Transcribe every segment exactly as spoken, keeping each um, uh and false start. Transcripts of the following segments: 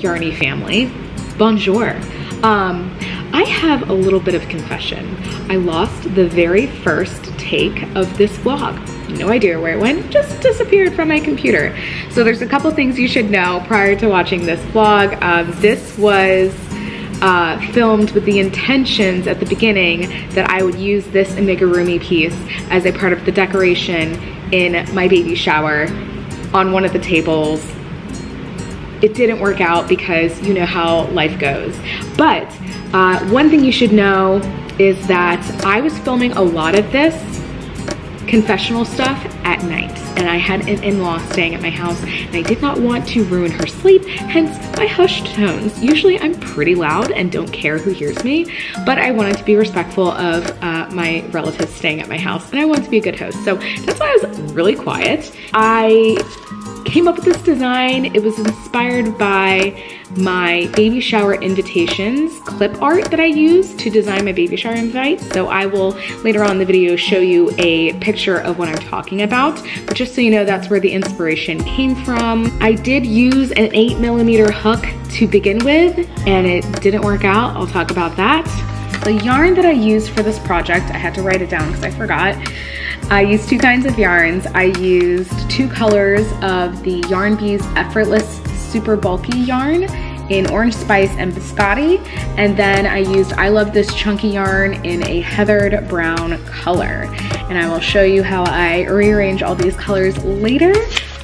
Yarny family, bonjour. Um, I have a little bit of confession. I lost the very first take of this vlog. No idea where it went, just disappeared from my computer. So there's a couple things you should know prior to watching this vlog. Um, this was uh, filmed with the intentions at the beginning that I would use this amigurumi piece as a part of the decoration in my baby shower on one of the tables. It didn't work out because you know how life goes. But uh, one thing you should know is that I was filming a lot of this confessional stuff at night, and I had an in-law staying at my house and I did not want to ruin her sleep, hence my hushed tones. Usually I'm pretty loud and don't care who hears me, but I wanted to be respectful of uh, my relatives staying at my house, and I wanted to be a good host. So that's why I was really quiet. I came up with this design. It was inspired by my baby shower invitations clip art that I use to design my baby shower invites. So I will later on in the video show you a picture of what I'm talking about, but just so you know, that's where the inspiration came from. I did use an eight millimeter hook to begin with, and it didn't work out. I'll talk about that. The yarn that I used for this project, I had to write it down because I forgot. I used two kinds of yarns. I used two colors of the Yarn Bees Effortless Super Bulky yarn in Orange Spice and Bisque, and then I used I Love This Chunky yarn in a Heathered Brown color. And I will show you how I rearrange all these colors later.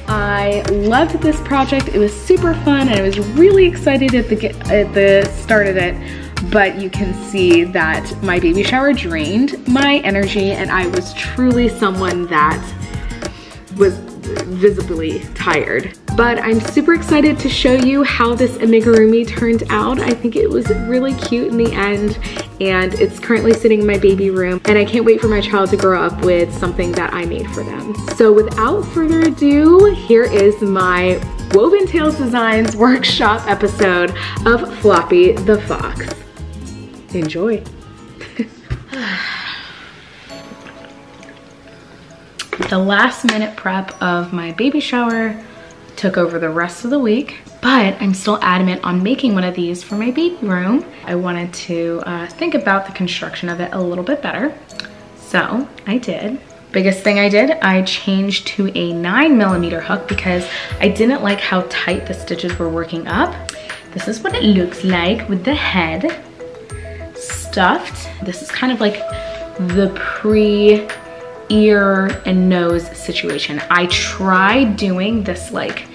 I loved this project. It was super fun, and I was really excited at the, at the start of it. But you can see that my baby shower drained my energy, and I was truly someone that was visibly tired. But I'm super excited to show you how this amigurumi turned out. I think it was really cute in the end, and it's currently sitting in my baby room, and I can't wait for my child to grow up with something that I made for them. So without further ado, here is my Woven Tales Designs Workshop episode of Floppy the Fox. Enjoy. The last minute prep of my baby shower took over the rest of the week, but I'm still adamant on making one of these for my baby room. I wanted to uh, think about the construction of it a little bit better. So I did. Biggest thing I did, I changed to a nine millimeter hook because I didn't like how tight the stitches were working up. This is what it looks like with the head stuffed. This is kind of like the pre ear and nose situation. I tried doing this like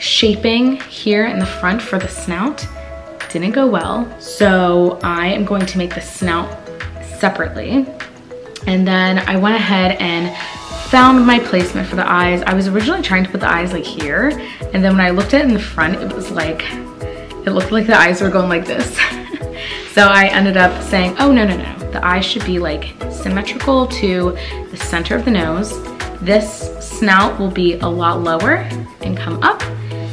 shaping here in the front for the snout. Didn't go well. So I am going to make the snout separately. And then I went ahead and found my placement for the eyes. I was originally trying to put the eyes like here. And then when I looked at it in the front, it was like, it looked like the eyes were going like this. So I ended up saying, oh no, no, no. The eyes should be like symmetrical to the center of the nose. This snout will be a lot lower and come up.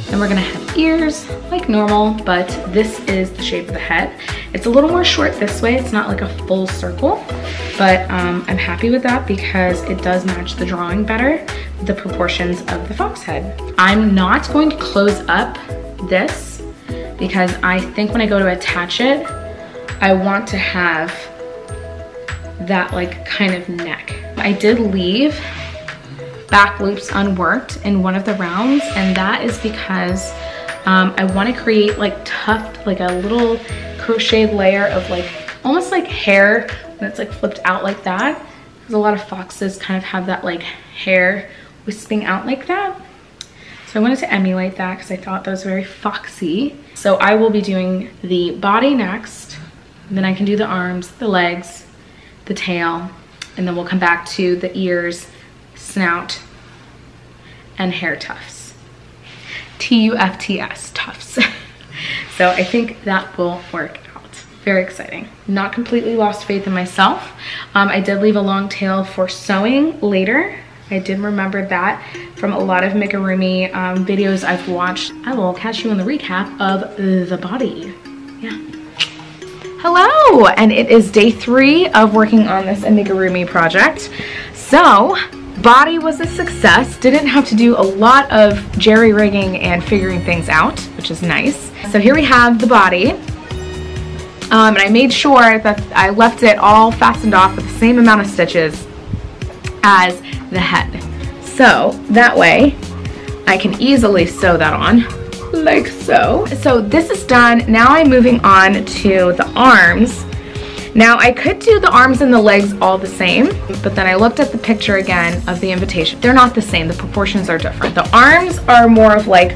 And we're gonna have ears like normal, but this is the shape of the head. It's a little more short this way. It's not like a full circle, but um, I'm happy with that because it does match the drawing better, the proportions of the fox head. I'm not going to close up this because I think when I go to attach it, I want to have that like kind of neck. I did leave back loops unworked in one of the rounds, and that is because um, I want to create like tuft, like a little crocheted layer of like almost like hair when it's like flipped out like that, because a lot of foxes kind of have that like hair wisping out like that. So I wanted to emulate that because I thought that was very foxy. So I will be doing the body next, and then I can do the arms, the legs, the tail, and then we'll come back to the ears, snout, and hair tufts. T U F T S, tufts. So I think that will work out. Very exciting. Not completely lost faith in myself. Um, I did leave a long tail for sewing later. I did remember that from a lot of amigurumi um, videos I've watched. I will catch you in the recap of the body. Yeah. Hello, and it is day three of working on this amigurumi project. So Body was a success. Didn't have to do a lot of jerry-rigging and figuring things out, which is nice. So here we have the body. Um, and I made sure that I left it all fastened off with the same amount of stitches as the head. So that way I can easily sew that on, like so. So this is done. Now I'm moving on to the arms. Now I could do the arms and the legs all the same, but then I looked at the picture again of the invitation. They're not the same, the proportions are different. The arms are more of like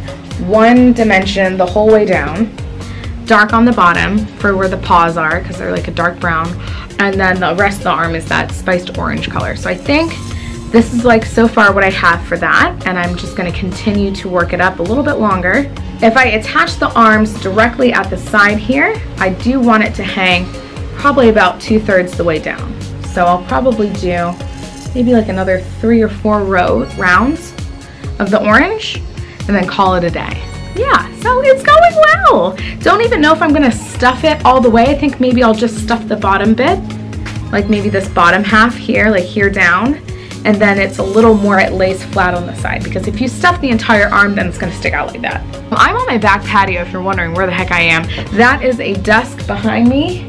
one dimension the whole way down, dark on the bottom for where the paws are because they're like a dark brown, and then the rest of the arm is that spiced orange color. So I think this is like so far what I have for that, and I'm just gonna continue to work it up a little bit longer. If I attach the arms directly at the side here, I do want it to hang probably about two-thirds the way down. So I'll probably do maybe like another three or four row rounds of the orange and then call it a day. Yeah, so it's going well. Don't even know if I'm gonna stuff it all the way. I think maybe I'll just stuff the bottom bit, like maybe this bottom half here, like here down, and then it's a little more it lays flat on the side, because if you stuff the entire arm, then it's gonna stick out like that. Well, I'm on my back patio if you're wondering where the heck I am. That is a desk behind me.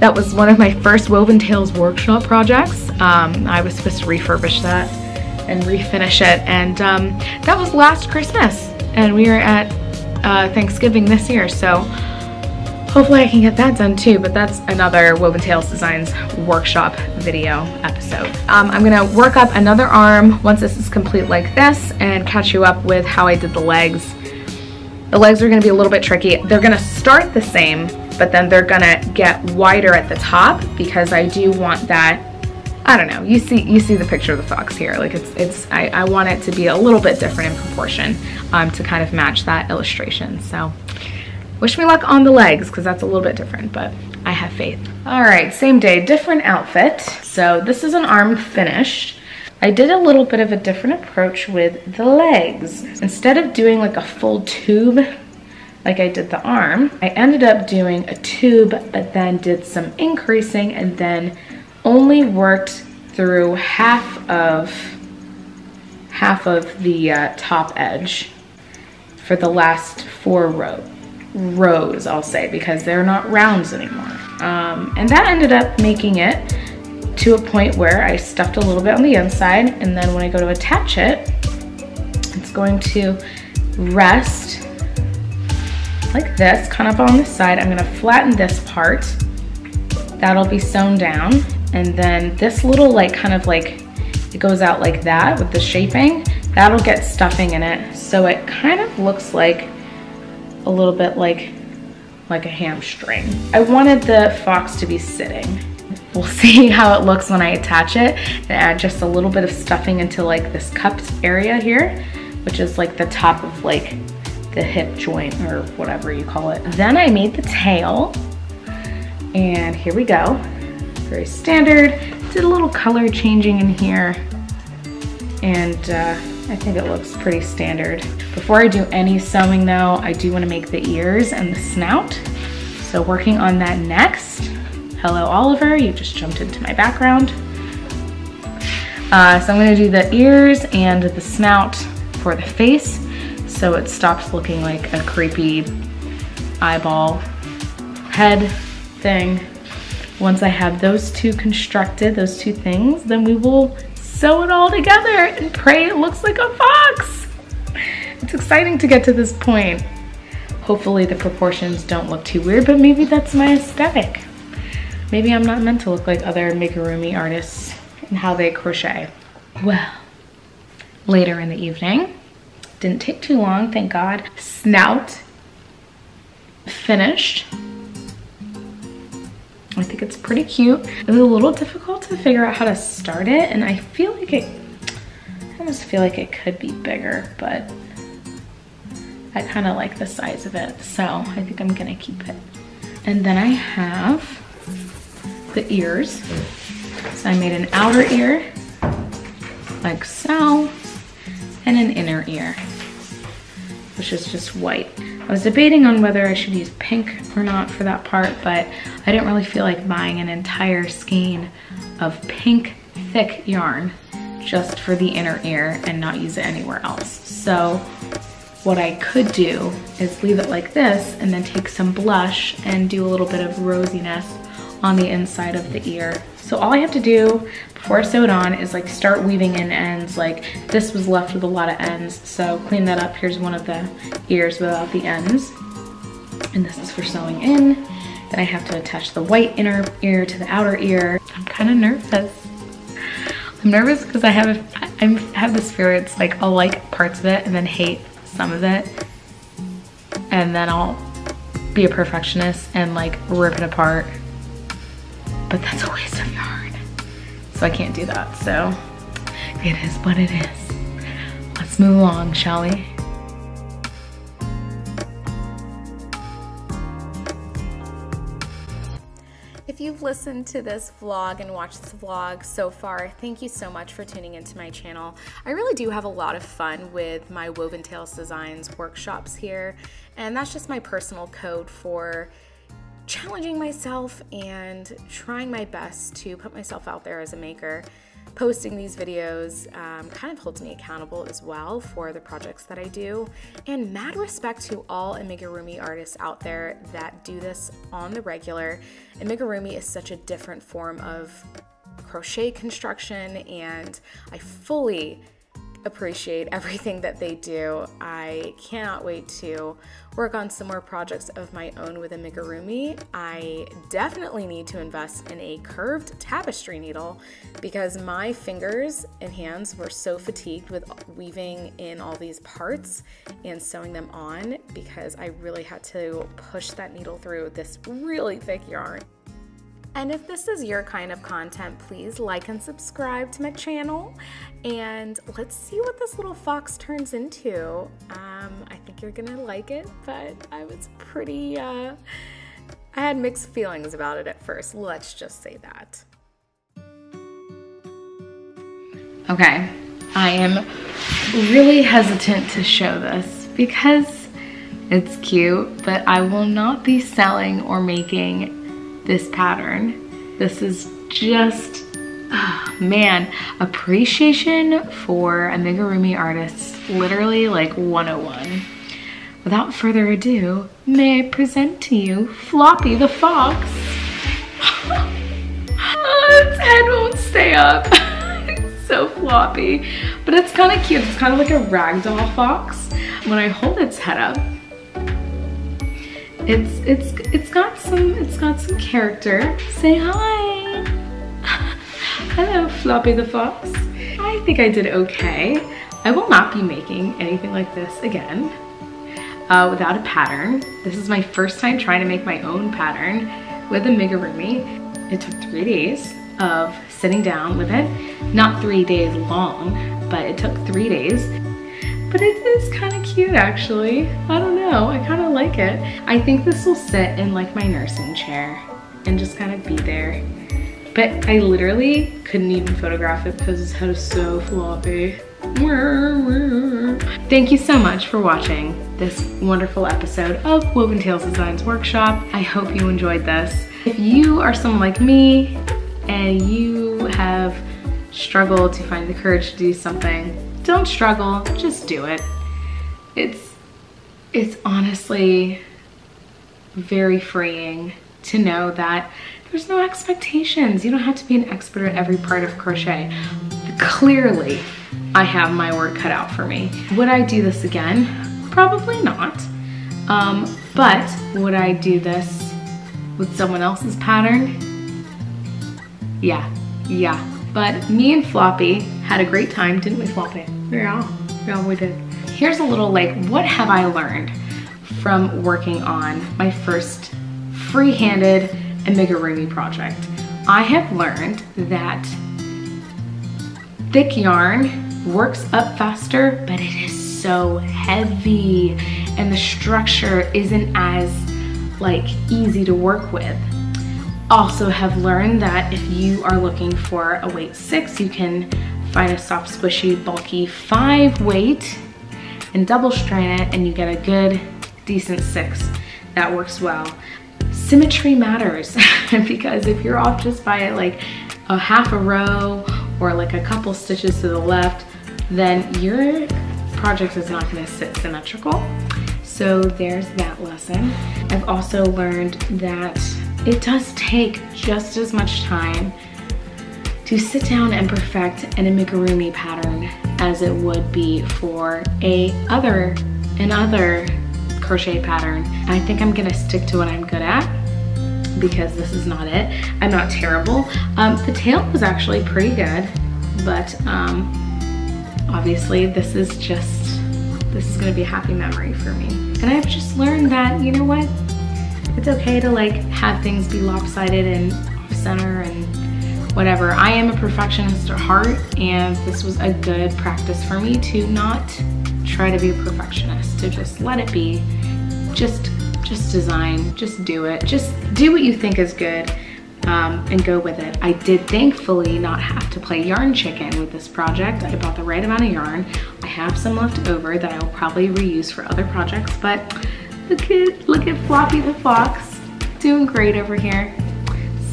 That was one of my first Woven Tales workshop projects. Um, I was supposed to refurbish that and refinish it, and um, that was last Christmas, and we are at uh, Thanksgiving this year, so hopefully I can get that done too, but that's another Woven Tales Designs workshop video episode. Um, I'm gonna work up another arm once this is complete like this and catch you up with how I did the legs. The legs are gonna be a little bit tricky. They're gonna start the same, but then they're gonna get wider at the top because I do want that, I don't know, you see you see the picture of the fox here. Like it's, it's I, I want it to be a little bit different in proportion um, to kind of match that illustration. So wish me luck on the legs because that's a little bit different, but I have faith. All right, same day, different outfit. So this is an arm finished. I did a little bit of a different approach with the legs. Instead of doing like a full tube, like I did the arm, I ended up doing a tube, but then did some increasing and then only worked through half of, half of the uh, top edge for the last four row, rows, I'll say, because they're not rounds anymore. Um, and that ended up making it to a point where I stuffed a little bit on the inside, and then when I go to attach it, it's going to rest like this, kind of on the side. I'm gonna flatten this part. That'll be sewn down. And then this little like, kind of like, it goes out like that with the shaping. That'll get stuffing in it. So it kind of looks like a little bit like, like a hamstring. I wanted the fox to be sitting. We'll see how it looks when I attach it. And add just a little bit of stuffing into like this cupped area here, which is like the top of like, the hip joint or whatever you call it. Then I made the tail, and here we go. Very standard. Did a little color changing in here, and uh, I think it looks pretty standard. Before I do any sewing though, I do want to make the ears and the snout. So working on that next. Hello Oliver, you just jumped into my background. Uh, so I'm going to do the ears and the snout for the face. So it stops looking like a creepy eyeball head thing. Once I have those two constructed, those two things, then we will sew it all together and pray it looks like a fox. It's exciting to get to this point. Hopefully the proportions don't look too weird, but maybe that's my aesthetic. Maybe I'm not meant to look like other amigurumi artists and how they crochet. Well, later in the evening, didn't take too long, thank God. Snout finished. I think it's pretty cute. It was a little difficult to figure out how to start it, and I feel like it, I almost feel like it could be bigger, but I kind of like the size of it, so I think I'm gonna keep it. And then I have the ears. So I made an outer ear, like so, and an inner ear, which is just white. I was debating on whether I should use pink or not for that part, but I didn't really feel like buying an entire skein of pink thick yarn just for the inner ear and not use it anywhere else. So what I could do is leave it like this and then take some blush and do a little bit of rosiness on the inside of the ear. So all I have to do before I sew it on is like start weaving in ends. Like this was left with a lot of ends, so clean that up. Here's one of the ears without the ends. And this is for sewing in. Then I have to attach the white inner ear to the outer ear. I'm kind of nervous. I'm nervous because I have a, I have this fear it's like I'll like parts of it and then hate some of it. And then I'll be a perfectionist and like rip it apart. But that's a waste of yarn. So I can't do that, so it is what it is. Let's move along, shall we? If you've listened to this vlog and watched this vlog so far, thank you so much for tuning into my channel. I really do have a lot of fun with my Woven Tales Designs workshops here, and that's just my personal code for challenging myself and trying my best to put myself out there as a maker. Posting these videos um, kind of holds me accountable as well for the projects that I do. And mad respect to all amigurumi artists out there that do this on the regular. Amigurumi is such a different form of crochet construction, and I fully appreciate everything that they do. I cannot wait to work on some more projects of my own with amigurumi. I definitely need to invest in a curved tapestry needle because my fingers and hands were so fatigued with weaving in all these parts and sewing them on because I really had to push that needle through this really thick yarn. And if this is your kind of content, please like and subscribe to my channel. And let's see what this little fox turns into. Um, I think you're gonna like it, but I was pretty, uh, I had mixed feelings about it at first. Let's just say that. Okay, I am really hesitant to show this because it's cute, but I will not be selling or making this pattern. This is just, oh man, appreciation for amigurumi artists, literally like one oh one. Without further ado, may I present to you Floppy the Fox. Oh, its head won't stay up. It's so floppy, but it's kind of cute. It's kind of like a ragdoll fox. When I hold its head up, It's it's it's got some it's got some character. Say hi. Hello, Floppy the Fox. I think I did okay. I will not be making anything like this again uh, without a pattern. This is my first time trying to make my own pattern with amigurumi. It took three days of sitting down with it. Not three days long, but it took three days. But it is kind of cute actually. I don't know, I kind of like it. I think this will sit in like my nursing chair and just kind of be there. But I literally couldn't even photograph it because its head is so floppy. Thank you so much for watching this wonderful episode of Woven Tales Designs Workshop. I hope you enjoyed this. If you are someone like me and you have struggled to find the courage to do something, don't struggle, just do it. It's, it's honestly very freeing to know that there's no expectations. You don't have to be an expert at every part of crochet. Clearly, I have my work cut out for me. Would I do this again? Probably not. Um, but would I do this with someone else's pattern? Yeah, yeah. But me and Floppy had a great time, didn't we, Floppy? Yeah, yeah, we did. Here's a little like, what have I learned from working on my first free-handed amigurumi project? I have learned that thick yarn works up faster, but it is so heavy and the structure isn't as like easy to work with. Also have learned that if you are looking for a weight six, you can find a soft, squishy, bulky five weight and double strand it and you get a good, decent six that works well. Symmetry matters because if you're off just by like a half a row or like a couple stitches to the left, then your project is not going to sit symmetrical. So there's that lesson. I've also learned that it does take just as much time to sit down and perfect an amigurumi pattern as it would be for a other another crochet pattern. I think I'm gonna stick to what I'm good at because this is not it. I'm not terrible. Um, the tail was actually pretty good, but um, obviously this is just, this is gonna be a happy memory for me. And I've just learned that, you know what? It's okay to like have things be lopsided and off-center and whatever. I am a perfectionist at heart, and this was a good practice for me to not try to be a perfectionist, to just let it be, just just design, just do it, just do what you think is good, um, and go with it. I did thankfully not have to play yarn chicken with this project. I bought the right amount of yarn. I have some left over that I will probably reuse for other projects, but look at, look at Floppy the Fox, doing great over here.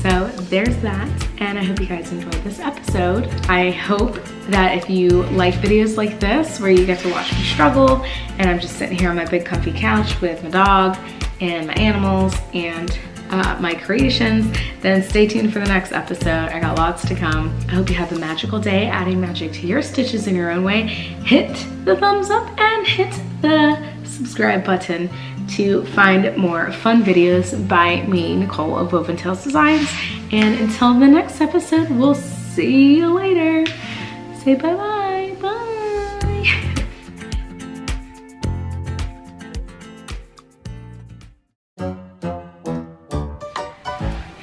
So there's that, and I hope you guys enjoyed this episode. I hope that if you like videos like this, where you get to watch me struggle, and I'm just sitting here on my big comfy couch with my dog and my animals and uh, my creations, then stay tuned for the next episode. I got lots to come. I hope you have a magical day, adding magic to your stitches in your own way. Hit the thumbs up and hit the subscribe button to find more fun videos by me, Nicole of Woven Tales Designs. And until the next episode, we'll see you later. Say bye-bye.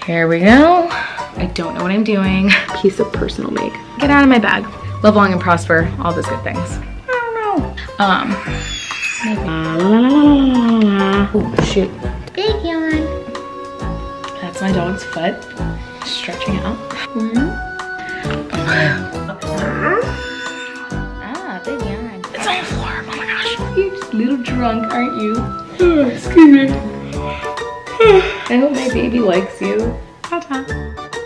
Here we go. I don't know what I'm doing. Piece of personal make. Get out of my bag. Live long and prosper. All those good things. I don't know. Um. La, la, la, la, la. Oh, shoot. Big yawn. That's my dog's foot. Stretching it out. Mm-hmm. Ah, big yawn. It's on the floor. Oh my gosh. You're just a little drunk, aren't you? Oh, excuse me. I hope my baby likes you. Ta-ta.